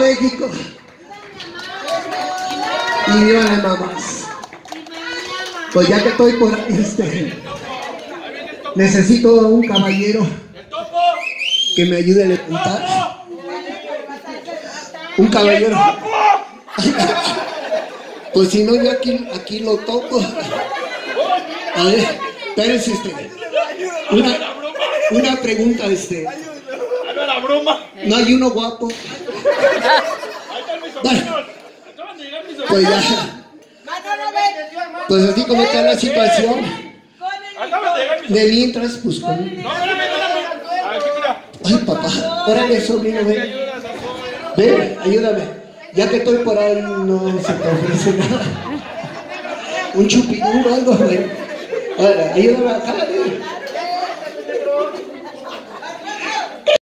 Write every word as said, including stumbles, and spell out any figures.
México. Y viva las mamás. Pues ya que estoy por este, necesito un caballero que me ayude a levantar. Un caballero. Pues si no, yo aquí, aquí lo toco. A ver, espérense, este. Una, una pregunta, este. No hay uno guapo. Bueno, pues ya. Pues así como está la situación. De mientras, pues con. Ay, papá, órale, sobrino, ven. Ven, ayúdame. Ya que estoy por ahí, no se te ofrece nada. Un chupiduro, algo, ven. Ahora, ayúdame acá.